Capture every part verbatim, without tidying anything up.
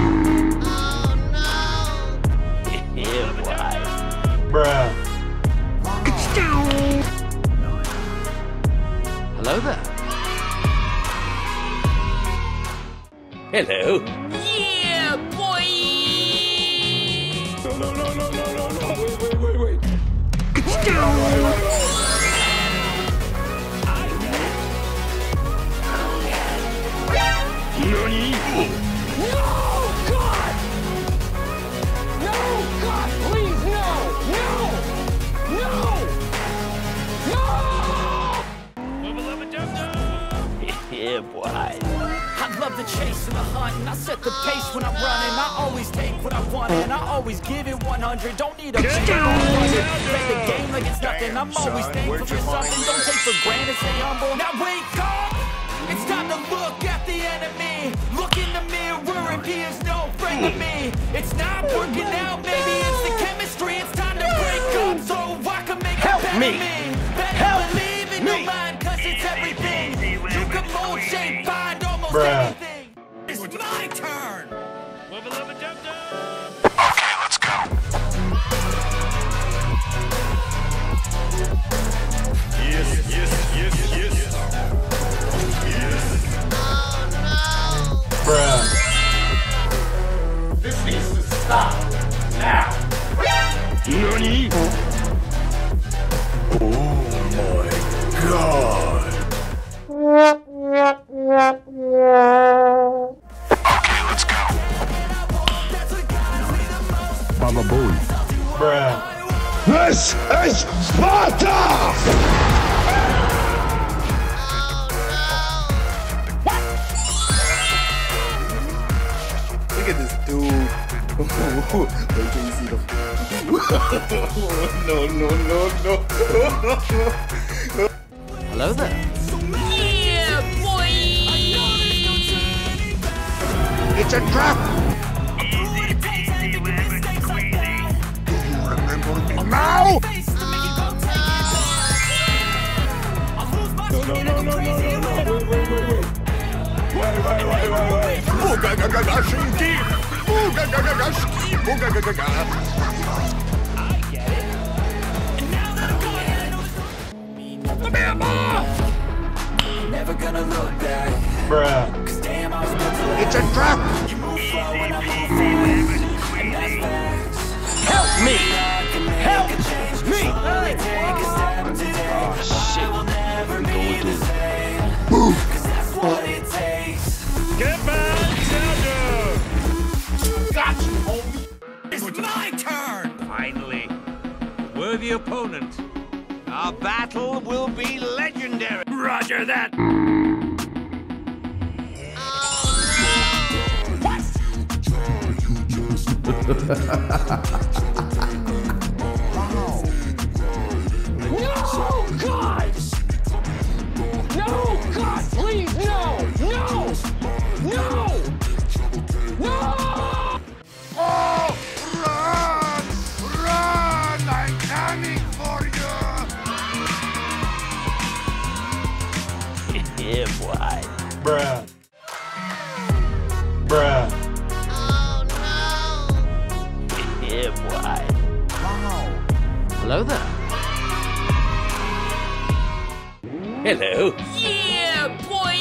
Oh no! Yeah, boy. Bruh. Hello there. Hello. Yeah, boy. No, no, no, no, no, no, no. Wait, wait, wait, wait. It's down. No, God! No, God, please, no! No! No! No! Yeah, boy. I love the chase and the hunt, and I set the pace when I'm running. I always take what I want, and I always give it one hundred. Don't need a game. Play the game like it's nothing. I'm always thankful for something. Don't take for granted, stay humble. Now wake up! It's time to look at the enemy. Look in the mirror and he is no friend to me. It's not working out, maybe it's the chemistry. It's time to break up so I can make it better me. Better believe in your mind, cause it's everything. You can mold, shape, find almost anything. It's my turn. Okay, let's go. Yes, yes, yes, yes. Bruh. This needs to stop now. Nani? Oh my God. Okay, let's go. Baba Booey. Bruh. This is Sparta! Look at this dude. They can't see them. No, no, no, no. Hello there. Yeah, boy. It's a trap. Do you remember me now? No, no, no, no, no, no. Wait, wait, wait, wait. Wait, wait, wait, wait, wait. Booga-ga-ga-ga-shinki! Booga-ga-ga-ga-shinki! Booga-ga-ga-ga! I get it. And now that I'm going, I know it's... Bama! Never gonna look back. Bruh. Cause damn, I was built to laugh. It's a trap! You move slow and I move fast. And that's facts. Help me! Help me! Oh, shit. I will never be the same. Move! Cause that's what it takes. Get back! It's my turn! Finally, worthy opponent. Our battle will be legendary. Roger that! Oh, what? Wow. No, God! No, God, please, no! No! No! No! Oh! Yeah, boy. Bruh. Bruh. Oh, no. Yeah, boy. Wow. Hello there. Hello. Yeah, boy.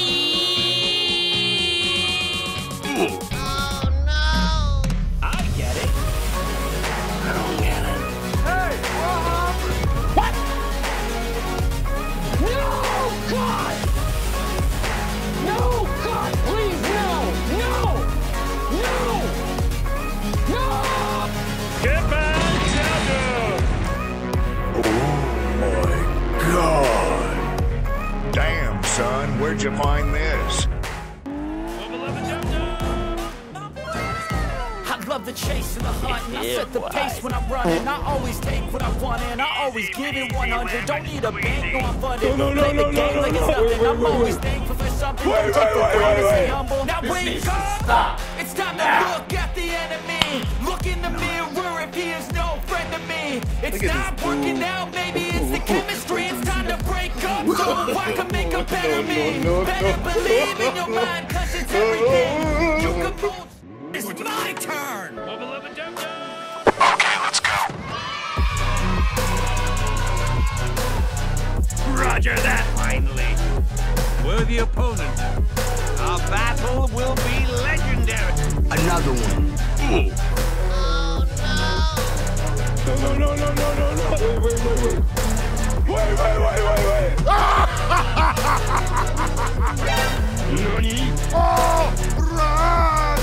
Ooh. Oh, no. I get it. I don't get it. Hey, Rob. What? No, God. Son, where'd you find this? I love the chase and the hunt, and I set the pace when I'm running. I always take what I want, and I always give it one hundred. Don't need a bank, no, I'm funded. No, no, no, no, no, no, no, no, no. I'm always thankful for something. Wait, wait, wait, wait, wait. Now wake up! Stop! It's time to look at the enemy. Look in the mirror if he is no friend to me. It's not working out, maybe it's the chemistry. It's time to break up so I can make a better me. Better believe in your mind, cause it's everything. You can move. It's the opponent. Our battle will be legendary. Another one. Ooh. Oh, no. No, no, no, no, no, no, no. Wait, wait, wait, wait. Wait, wait, wait, wait, wait. Nani? Oh, run!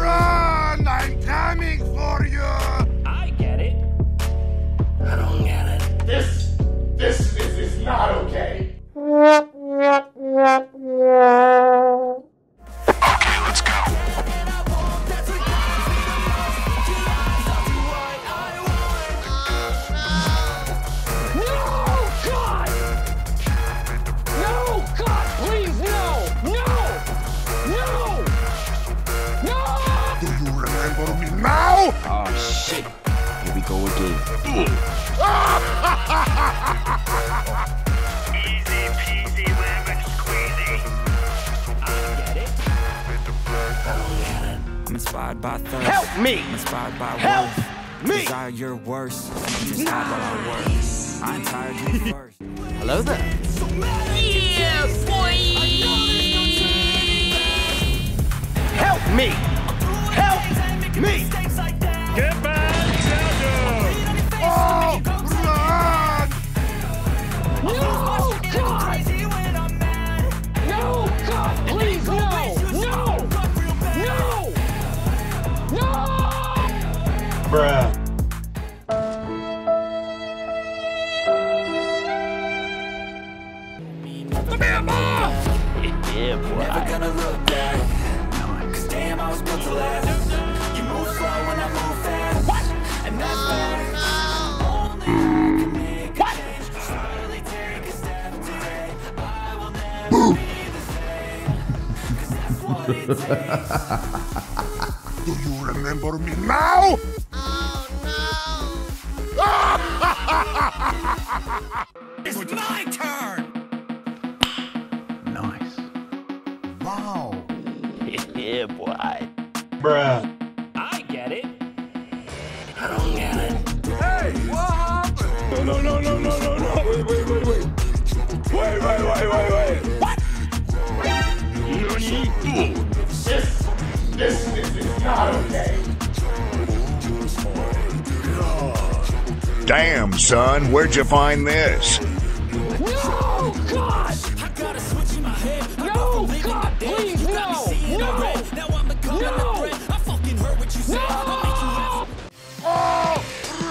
Run! I'm coming for you. I get it. I don't get it. This, this, this is not okay. Now? Oh shit. Here we go again. Easy peasy lemon squeezy. I get it. I don't get it. I'm inspired by thirst. Help me! I'm inspired by Help worth. Me! Desire your worst. I'm inspired by my worst. I'm tired of your worst. Hello there. Yeah, boy! Help me! Help! Me! Get back, Zelda! Oh, run! No, God! No, God, please, no! No! No! No! Bruh. Yeah, boy. Never gonna look back. Cause damn, I was built to last. When I move fast. What? And that's oh, no. Only I can make a what? Change. Surely take a step today. I will never be the same. Cause that's what it takes. Do you remember me now? Oh no. It's my turn. Nice. Wow. Yeah, boy. Bruh. No, no, no, no, no, no, wait, wait, wait, wait. Wait, wait, wait, wait, wait. What? Nani? This, this, this is not okay. Damn, son, where'd you find this? No, God! I gotta switch in my head. No, God, please, no! No! Now I'm a gun in the bread. I fucking heard what you said. I'll make you laugh. Yeah, boy.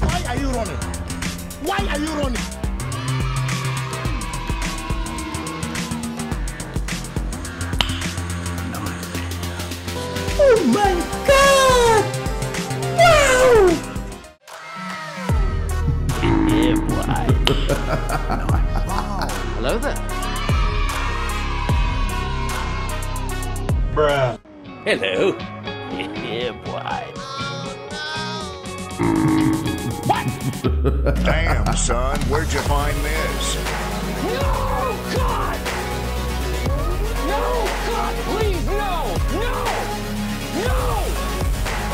Why are you running? Why are you running? No. Oh my God! Wow! Yeah, boy. Wow. Hello there. Bruh. Hello. Yeah, boy. Damn, son, where'd you find this? No, God! No, God, please, no! No! No!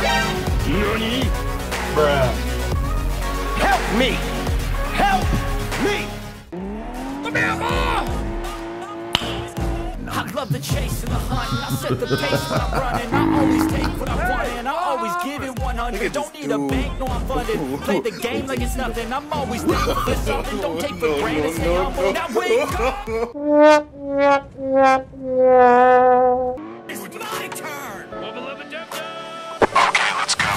Nani? Bruh. Help me! Help me! I love the chase and the hunt. I set the pace when I'm running. I always take what I want and I always give it one hundred. Don't need a bank, no, I'm funded. Play the game like it's nothing. I'm always thinking for something. Don't take for granted. Stay humble. Now wake up. It's my turn. Okay, let's go.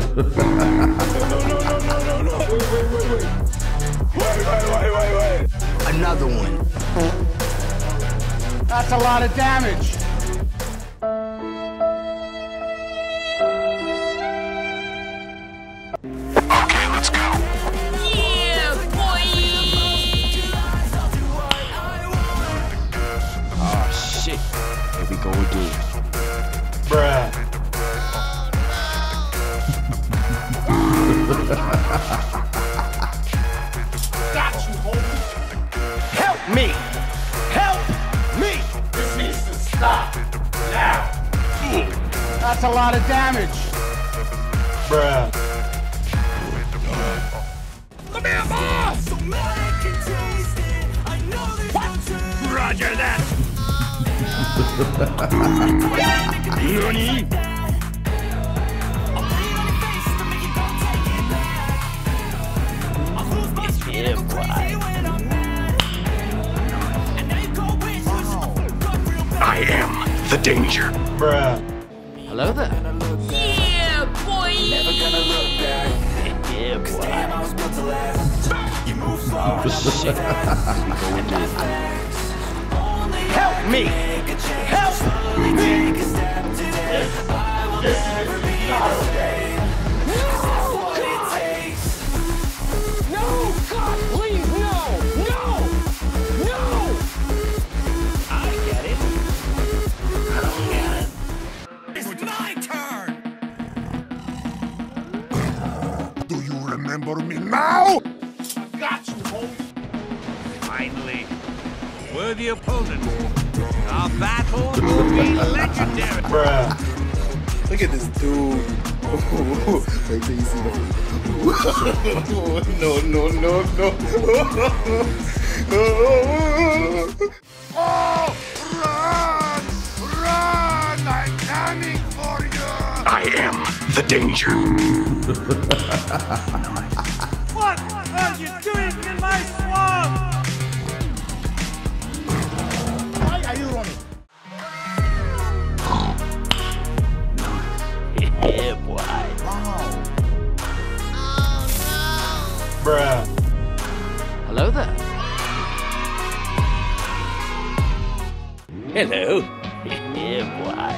No, no, no, no, no, no. Wait, wait, wait, wait. Wait, wait, wait, wait, wait. Another one. That's a lot of damage. Okay, let's go. Yeah, boy. Oh, shit. Here we go again. Bruh. Got you, homie. Help me. Help me! This is That's a lot of damage. Bruh. Come here, boss! What? Roger that! Nani? Yeah, I am the danger. Bruh. Hello there. Yeah, boy. Never gonna look back. Yeah, boy. You move far. Help me. Help me. This, this is remember me now? I got you, homie. Finally, worthy opponent. Our battle will be legendary. Bruh. Look at this dude. Wait till you see him. No, no, no, no. Oh, run! Run! I'm coming for you. I am the danger. What are you doing in my swamp? Why are you running? Yeah, boy. Wow. Oh, no. Bruh. Hello there. Hello. Yeah, boy.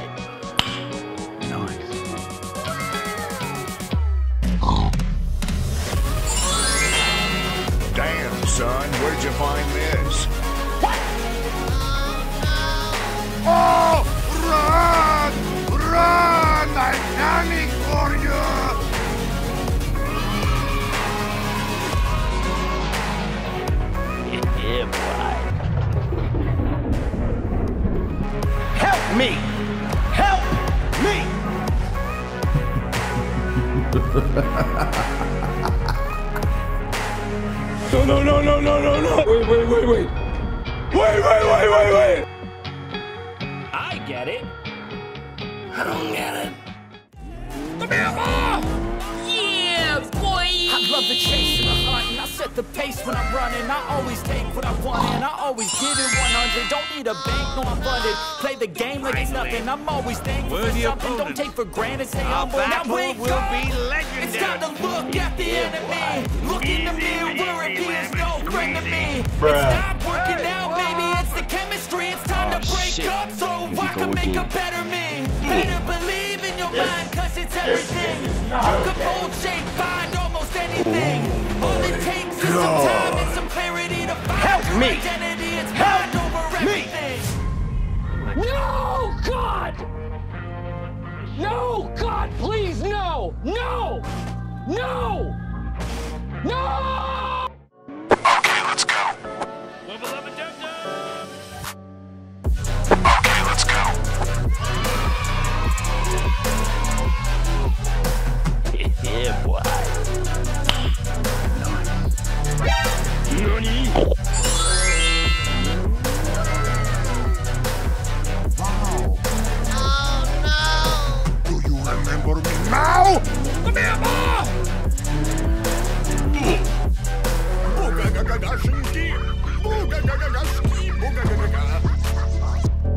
Son, where'd you find this? What? Oh, run! Run! I'm coming for you! Yeah, boy. Help me! Help me! No, no, no, no, no, no, no! Wait, wait, wait, wait! Wait, wait, wait, wait, wait! I get it. I don't get it. Come here, boss! Yeah, boy! I love the chase and the hunt, and I set the pace when I'm running. I always take what I want, and I always give it one hundred. Don't need a bank, no, I'm funded. Play the game like it's nothing. I'm always thankful for something. Don't take for granted, say I'm born. Now wake up! It's time to look at the enemy. Look in the mirror. Bruh. It's not working out, baby, it's the chemistry. It's time oh, to break shit. up so I can make again. a better me. Better believe in your this, mind, cause it's everything. You can mold, shape, find almost anything. Ooh. All it takes is some time and some clarity to find Help your me. identity. It's mind over everything. Me. No, God! No, God, please, no! No! No! No! Yeah, boy. Nani? Wow. Oh, no. Do you remember me now? Come here, boss!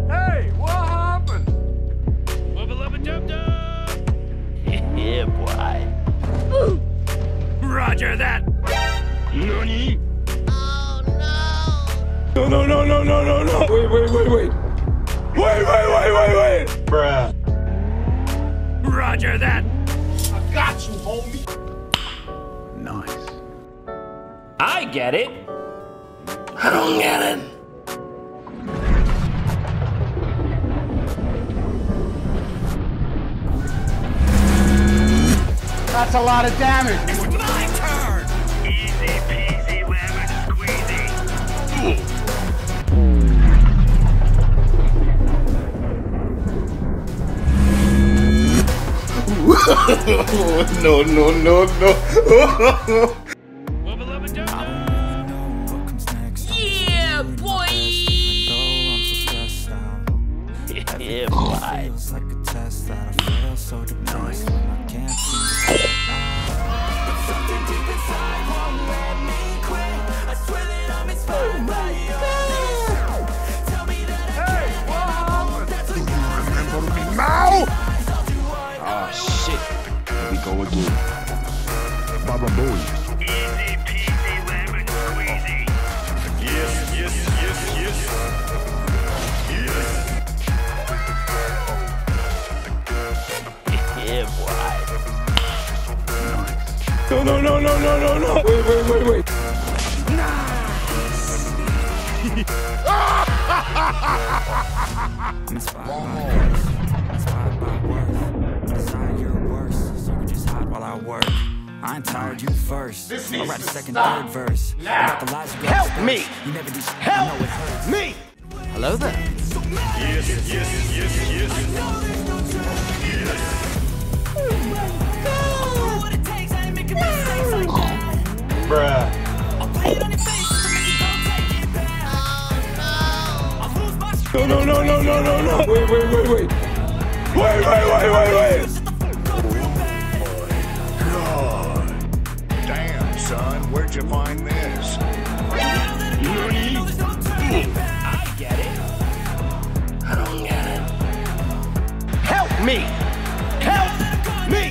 Hey, what happened? Wubba lubba dub dub! Yeah, boy. Roger that! Nani? Oh no! No, no, no, no, no, no, no! Wait, wait, wait, wait! Wait, wait, wait, wait, wait! Bruh. Roger that! I got you, homie! Nice. I get it! I don't get it! That's a lot of damage. It's my turn. Easy peasy, lemon squeezy. No, no, no, no. Yeah, boy. Yeah, boy. Go again. Baba Booey. Easy peasy lemon squeezy. Yes, yes, yes, yes. Yes. Yeah, boy. No, no, no, no, no, no, no. Wait, wait, wait, wait. Nice. Inspired by worth. Inspired by worth. Decide your worth. While I work, I ain't tired, you first. This I'll write the second, stop. Third verse. Now, the lies help first. Me! You never do help I know it hurts. Me! Hello there. Yes, yes, yes, yes, yes. I know there's no truth. Oh my God. What it takes, I ain't making mistakes like that. Bruh. I'll play it on your face, so you don't take it back. Oh no. I'll lose my shit. No, no, no, no, no, no. Wait, wait, wait, wait. Wait, wait, wait, wait, wait. Son, where'd you find this? I get it. I don't get it. Help me! Help me!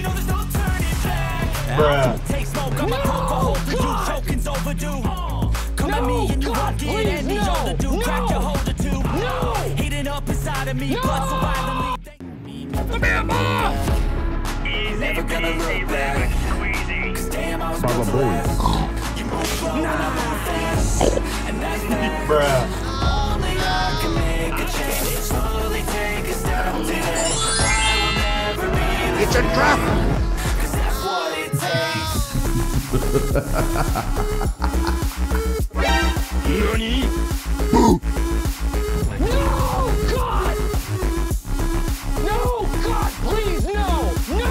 Bruh. Takes no come on, tokens overdue. Come at me and you walk in and the overdue. Crack your holder too. No! Heating up inside of me, blood surviving me. Come here, boy! Easy, never gonna look back. Baba Booey. Bruh. It's a drop. Cause that's what it takes. Nani? Boo. No, God. No, God, please, no, no.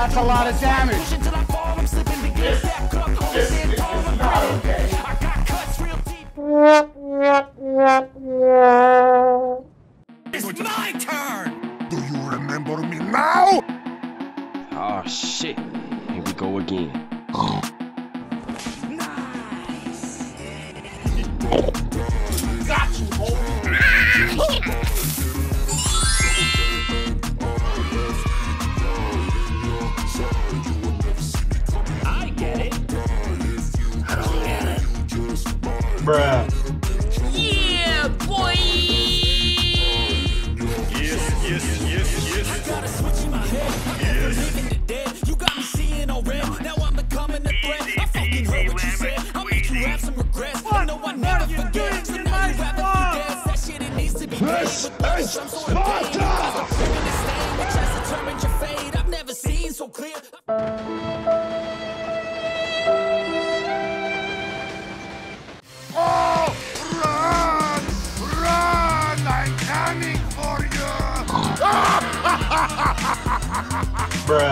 That's a lot of damage. This, this, this is not okay. It's my turn! Do you remember me now? Oh shit. Here we go again. Nice. Got you, homie. Bruh. Yeah, boy. Yes, yes, yes, yes. I gotta switch in my head. Yes. I'm living the dead. You got me seeing all red. Now I'm becoming a threat. I fucking heard what you said. I'll make you have some regrets. I know I never forget. So now you have a that shit, it needs to be dead. This is Sparta! Which has determined your fate. I've never seen so clear. Bruh. Nice.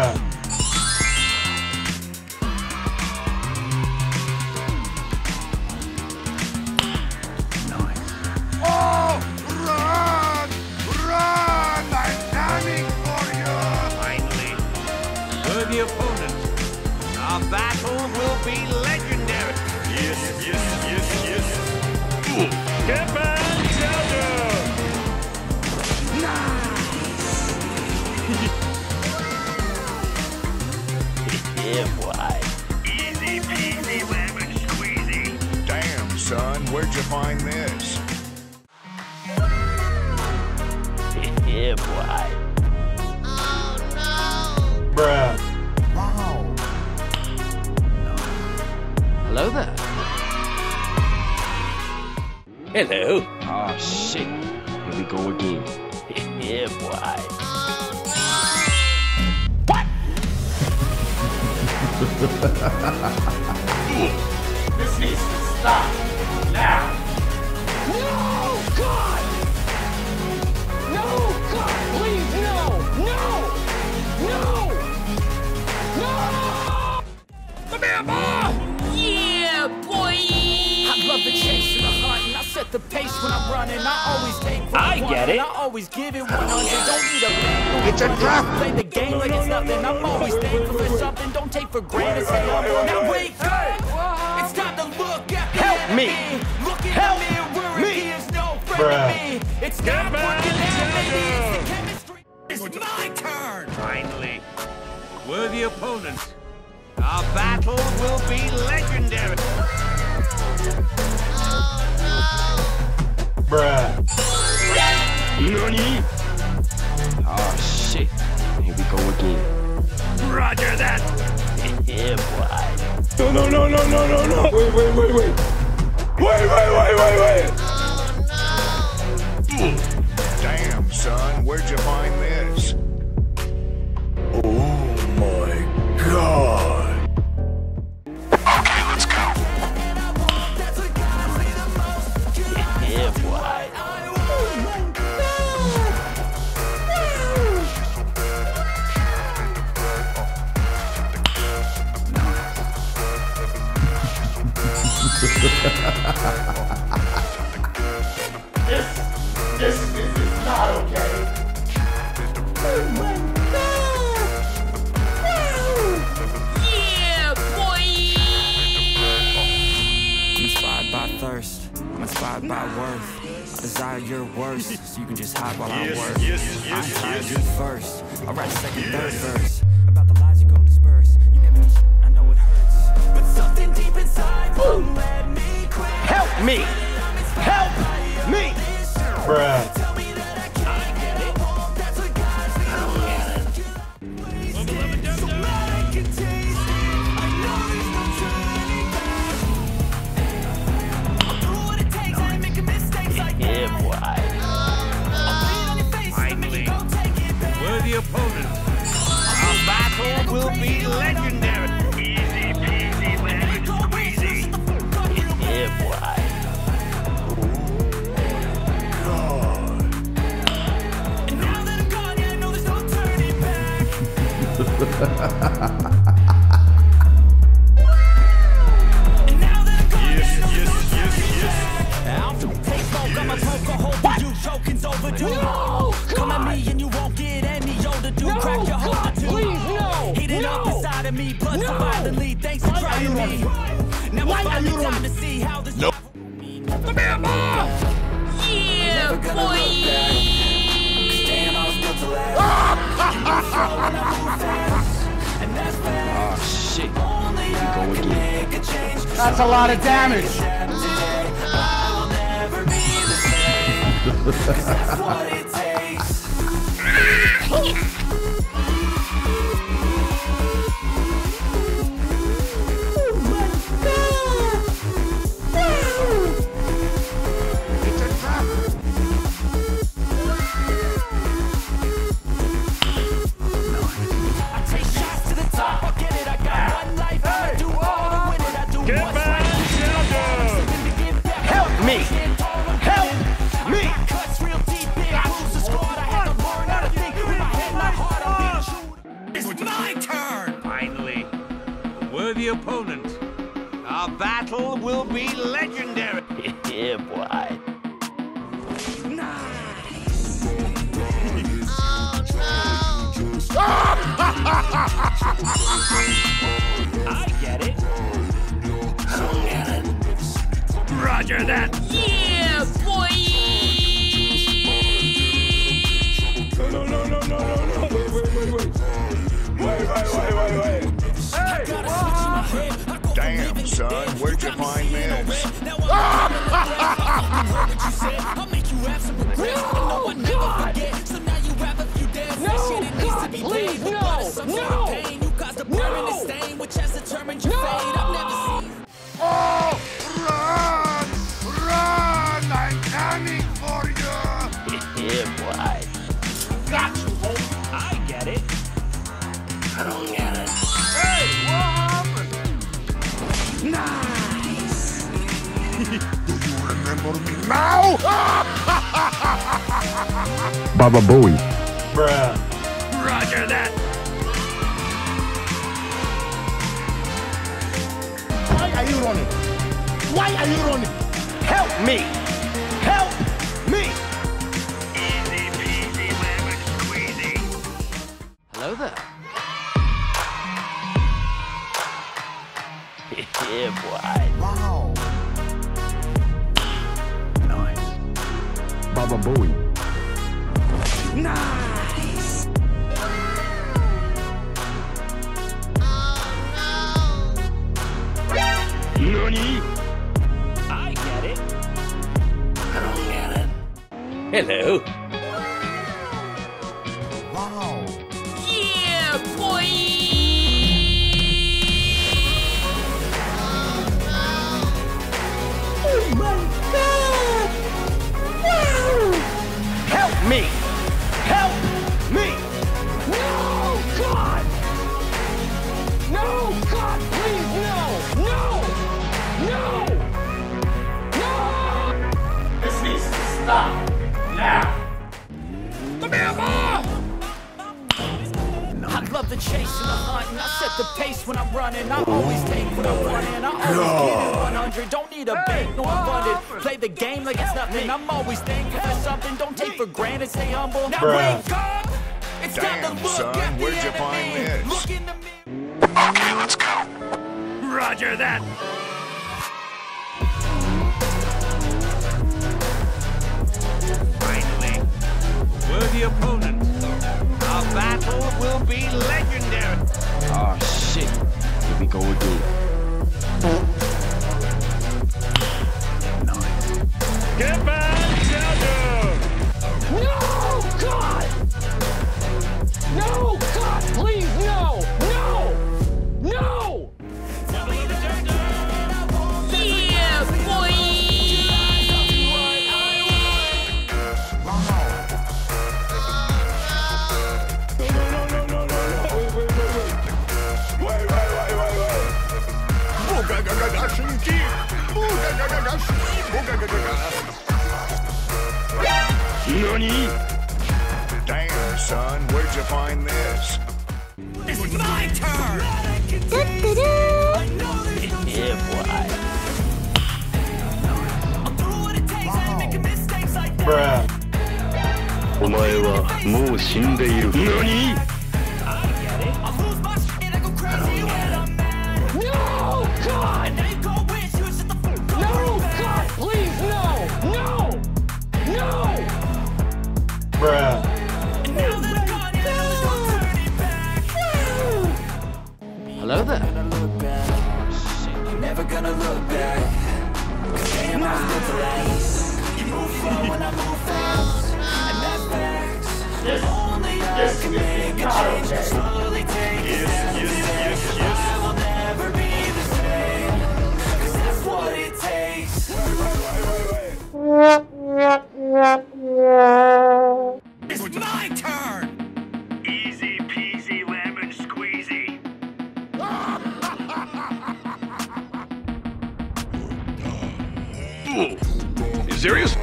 Oh, run! Run! I'm coming for you! Finally, worthy opponent. Our battle will be legendary. Yes, yes, yes, yes. Ooh. Captain Zelda! Nice! Yeah, boy. Easy peasy lemon squeezy. Damn, son, where'd you find this? Yeah, boy. Oh, no. Bruh. Wow. No. Hello there. Hello. Oh, shit. Here we go again. Yeah, boy. This is Stop. Now. No, God! No, God, please, no! No! No! No! Come here, boy! Yeah, boy! I love the chase and the hunt, and I set the pace when I'm running. I always take for I one, get it. I always give it one hundred. Oh, yeah. Don't need a bag. It's a trap. Play the game no, like no, it's no, nothing. No, I'm no, always no, thankful no, for no, something. No. Don't take for granted. Wait, wait, wait, wait, now wait, wait. Hey. It's time to look at me. Look at me. Help me. He is no friend to me. It's not working out, baby. It's the chemistry. It's my turn. Finally, worthy opponents. Our battle will be legendary. Oh no. Bruh. Nani? Oh shit. Here we go again. Roger that. Yeah, boy. No, no, no, no, no, no, no! Wait, wait, wait, wait! Wait, wait, wait, wait, wait! Oh, no! Damn, son, where'd you find this? Oh, my God! Okay, let's go. Yeah, this, this, this is not okay. Oh my God! No! Yeah, boy! I'm inspired by thirst. I'm inspired no. by worth. I desire your worst, so you can just hide while yes, I work. Yes, yes, I tired yes. you first. I'll write a second, yes. third verse. Me. Help me. Bruh. Yeah, boy. Finally, worthy opponent. Our battle will be legendary. Easy peasy, lemon squeezy. Yeah, boy. And now that yes, yes, yes, yes. I'll take both, got my poker hold you, choking's overdue. No, come at me and you won't get any older, dude. No, crack your heart, dude. Please, no. Heat it no. up inside of me, plus no. violently, thanks for trying me. Now my finally time to see how this. Nope. Yeah, boy. Oh shit, here we go again. That's a lot of damage. I'll never be the same, 'cause that's what it the opponent. Our battle will be legendary. Yeah, boy. Nice. Oh, no. I get it. I get it. Roger that. Yeah, boy. No, no, no, no, no, no. Wait, wait, wait, wait. Wait, wait, wait, wait, wait. Damn, son, where'd you find this? I'll make you have some regrets. No, God! No, God, please, no! No! You caused a permanent stain, which has determined your fate. I've never seen. Oh, run! Run! Do you remember me now? Baba Bowie. Bruh. Roger that. Why are you running? Why are you running? Help me. Help me. Easy peasy lemon squeezy. Hello there. Yeah, boy. Wow. Nice. Baba Bowie. Nice. Oh no. Nani? I get it. I don't get it. Hello. Wow. Yeah, boy. Me! Help me! No, God! No, God, please, no! No! No! No! This needs to stop now! Come here, boy! No. I love the chase and the hunt, and I set the pace when I'm running. I always take what I want, and I always get it one hundred. Don't need a bank, no abundant. Play the game like it's nothing. I'm always thankful for something. Don't take for granted, stay humble. Now wake up! It's time to look at the enemy. Look in the mirror. Okay, let's go. Roger that. Finally, we're the opponent. Our battle will be legendary. Oh shit. Here we go again. Get back, Zelda! No, God! No, God, please, no! No! No! Tell me the Zelda! Yeah, boy! No, no, no, no, no, no, wait, wait, wait, wait, wait, wait, wait, wait! Boga gaga gashin ki! Boga gaga gashin ki! Boga gaga gashin ki! Nani? Damn, son, where'd you find this? This is my turn! Do, do, do. I know this yeah, boy. I'll do what it takes. Wow. I make mistakes like that. Bruh. Omae wa mou shindeiru. Nani? I get it. I'll lose my shit and I go crazy when I'm mad. No, God! And now you go wish you shut the fuck up. No, God, please, no! No! No! Bruh. And now that I'm gone, yeah, there's no turning back. Hello there. Never gonna look back. Cause damn, I was the place. You move slow and I move fast. And that's facts. There's only I can make a change. I slowly take it back. I will never be the same. Cause that's what it takes. My turn! Easy peasy lemon squeezy. Ooh. You serious? I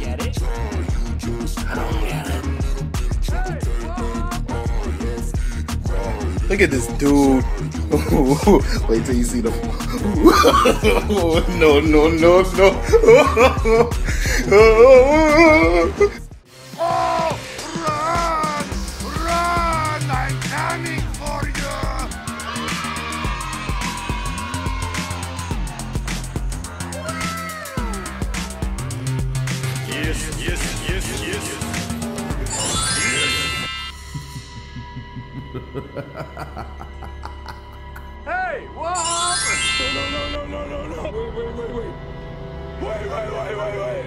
get it. I don't get it. Look at this dude. Wait till you see the. No, no, no, no. Hey, what happened? No, no, no, no, no, no, wait, wait, wait, wait. Wait, wait, wait, wait, wait.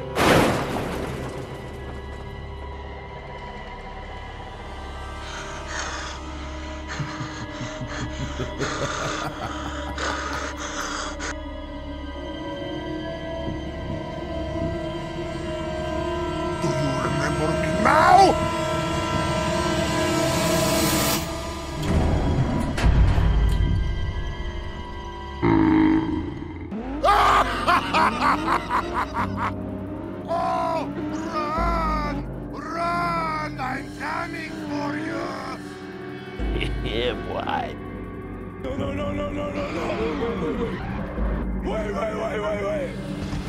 Do you remember me now? Ha ha! Oh, run! Run! I'm coming for you! Yeah, boy. No, no, no, no, no, no, no, no, wait, wait, wait, wait, wait!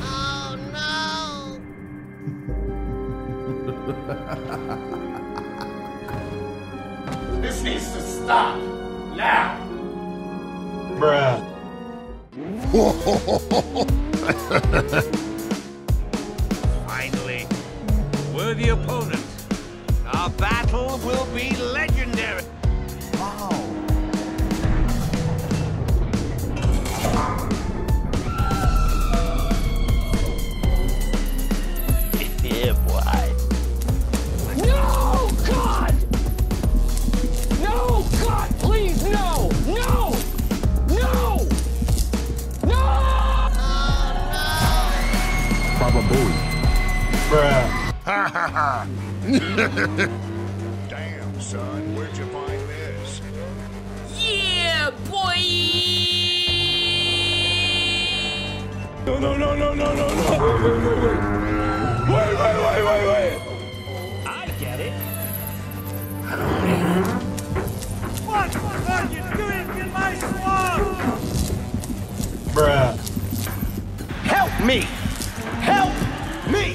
Oh, no! This needs to stop! Now! Bruh. Finally, worthy opponent. Our battle will be legendary. Wow. Yeah, boy. No, God! No, God, please, no! No! Boy. Bruh. Ha ha ha. Damn, son, where'd you find this? Yeah, boy. No, no, no, no, no, no, no. Wait, wait, wait, wait, wait. I get it. What the fuck you doing in my swamp? Bruh. Help me. Help me!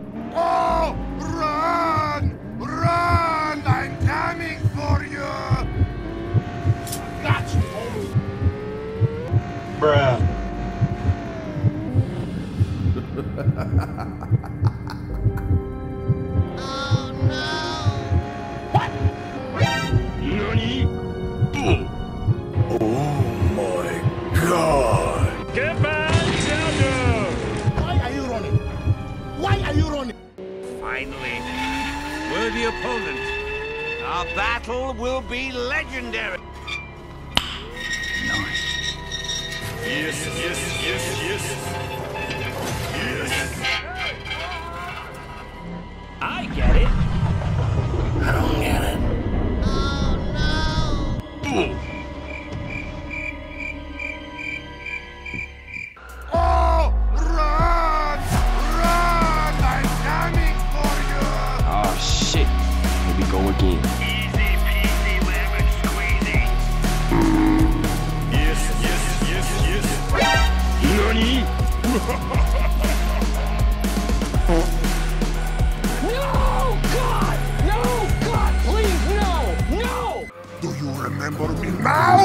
Oh, run! Run! I'm coming for you! That's all. Bruh. Oh no! What? Nani? Oh. God! Get back, Zelda! Why are you running? Why are you running? Finally, worthy opponent. Our battle will be legendary. Nice. Yes, yes, yes, yes. Yes. I get it. I don't get it. Oh no! Ooh. Easy peasy lemon squeezy. Yes, yes, yes, yes. Nani? No, God! No, God, please, no! No! Do you remember me now?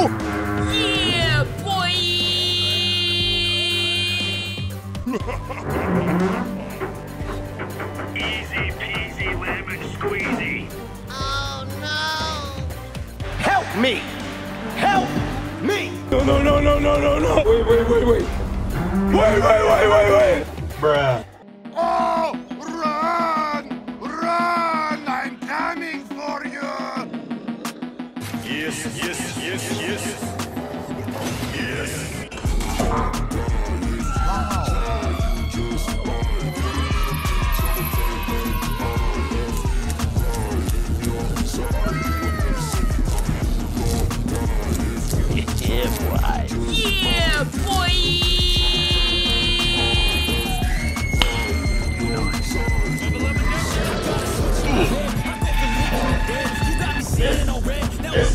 Yeah, boy! Easy peasy lemon squeezy. Help me! Help me! No, no, no, no, no, no, no! Wait, wait, wait, wait! Wait, wait, wait, wait, wait! Bruh. Oh, run! Run! I'm coming for you! Yes, yes, yes, yes! Yes! Wow! Yeah, boy. Yeah, boy. Nice. This,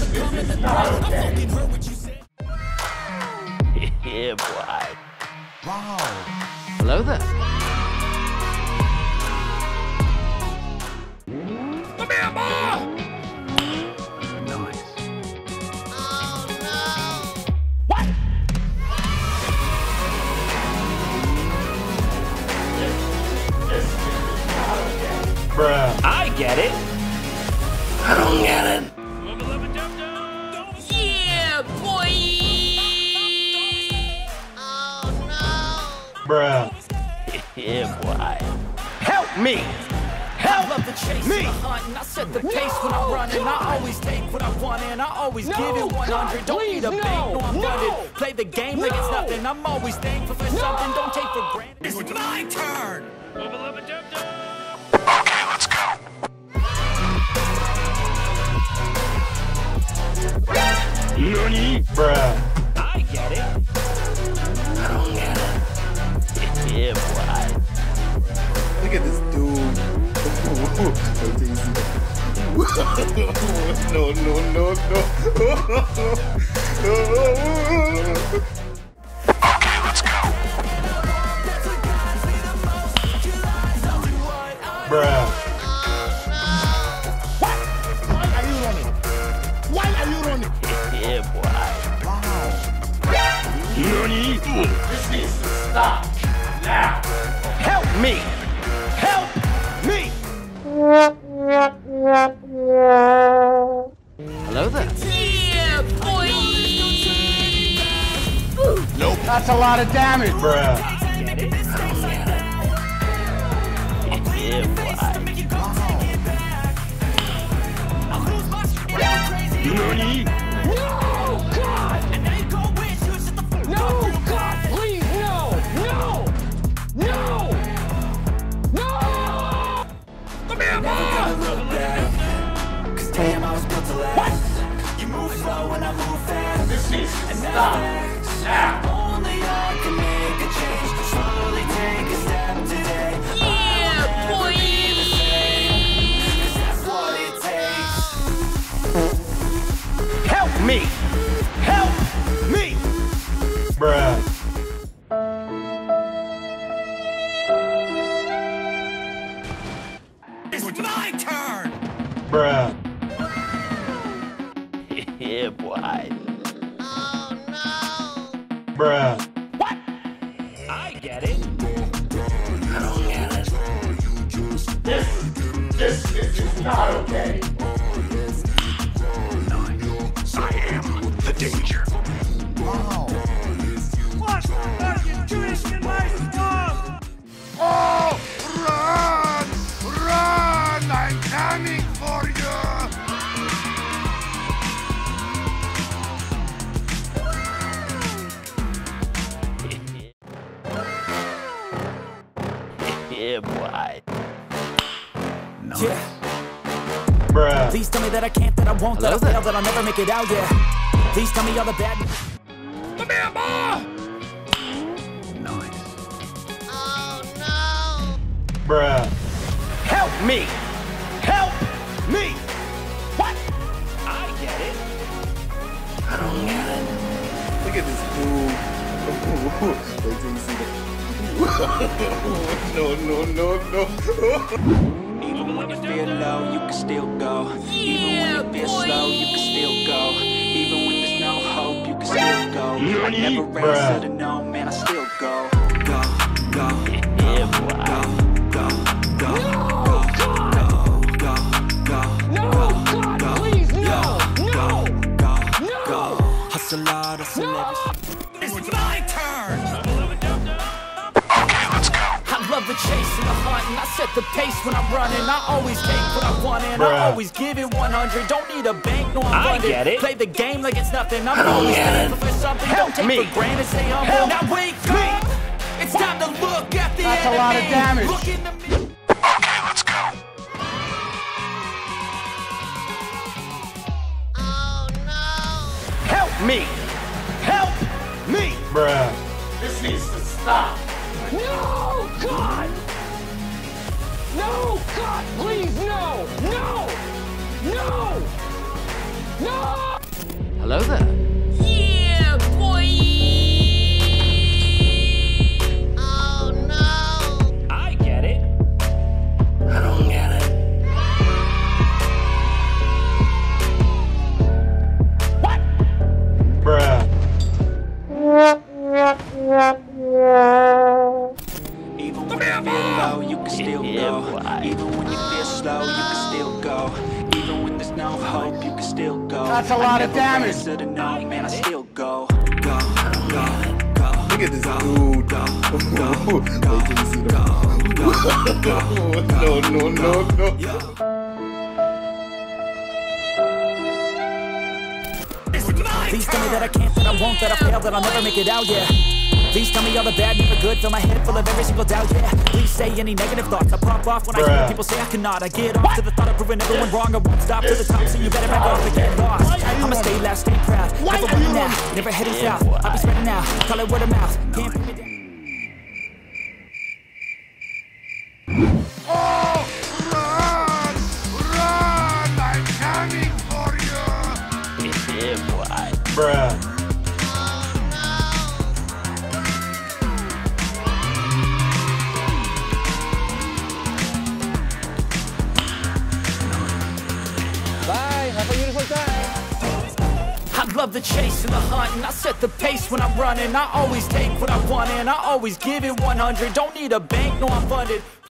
this is not okay. Yeah, boy. Wow. Hello there. Come here, boy. I get it. I don't get it. Yeah, boy. Oh no. Bruh. Yeah, boy. Help me. Help I love the chase me. And the hunt, and I set the pace no, when I run, and I always take what I want, and I always no, give it one hundred. God, don't please, need a no, bank, no, I'm no, running. Play the game no, like it's nothing. I'm always thankful for no, something. Don't take for granted. It's my turn. Okay, let's go. Nani? Bruh. Yeah, boy. Look at this dude. No, no, no, no. No. Bruh. Why are you running? Why are you running? Yeah, boy. Wow. You need to. This needs to stop. Now. Help me. Help me. Hello there. Yeah, boy. Nope. That's a lot of damage, bruh. Yeah, boy. Nani? No, God! No, God, please, no! No! No! No! Come here, boy! Cause damn, I was built to last. What? You move slow and I move fast. This needs to stop. Now. Only I can make a change. Slowly take a step today. Help me! Help me! Bruh. It's my turn! Bruh. Yeah, boy. Oh, no! Bruh. What? I get it. I don't get it. This, this is just not okay. Danger. Wow. What are you doing in my swamp? Oh, run! Run! I'm coming for you! Yeah, boy. No. Yeah. Bruh. Please tell me that I can't, that I won't, that I fail, that I'll never make it out, yeah. Please tell me you're the bad. Come here, boy! Nice. Oh, no. Bruh. Help me! Help me! What? I get it. I don't get it. Look at this dude. No, no, no, no. Even when you feel low, you can still go. Yeah, even when you feel boy. Slow, you can still go. Even when there's no hope, you can still go. I never ran, said a no, man, I still go. Go, go, go, go, go, go, go, go, no, God, please, no, no, no, hustle hard, hustle every. It's my turn! Okay, let's go. I love the chase and the hunt, and I set the pace when I'm running. I always take what I want, and I always give it one hundred. Don't need a bank, no, I'm I get it. Play the game like it's nothing. I'm always looking for something. Help don't me. Take for granted, say I'm help. Now wake up. It's time to look at the that's enemy. That's a lot of damage. Look in the mirror. Okay, let's go. Oh no! Help me! Help me! Bruh, this needs to stop. No, God! No, God, please, no! No! No! No! Hello there. Yeah, boy! Oh, no! I get it. I don't get it. What? Bruh. Even when you feel low, you can still go. Even when you feel slow, you can still go. Even when there's no hope, you can still go. That's a lot of damage. No, man, I still go. Go, go, go. Look at this dude. Go, go, go, go, go. No, no, no, no. Please tell me that I can't, that I won't, that I fail, that I'll never make it out, yeah. Please tell me all the bad, never good. Fill my head full of every single doubt, yeah. Please say any negative thoughts. I pop off when bruh. I hear people say I cannot. I get off what? To the thought of proving everyone this, wrong. I won't stop this, to the top, so you better back off and get lost. I'ma stay loud, stay proud. Why never running out, never heading yeah, south. I'll be spreading out, call it word of mouth. Can't put me down. Bruh. I love the chase and the hunt, and I set the pace when I'm running. I always take what I want and I always give it one hundred. Don't need a bank, no, I'm funded.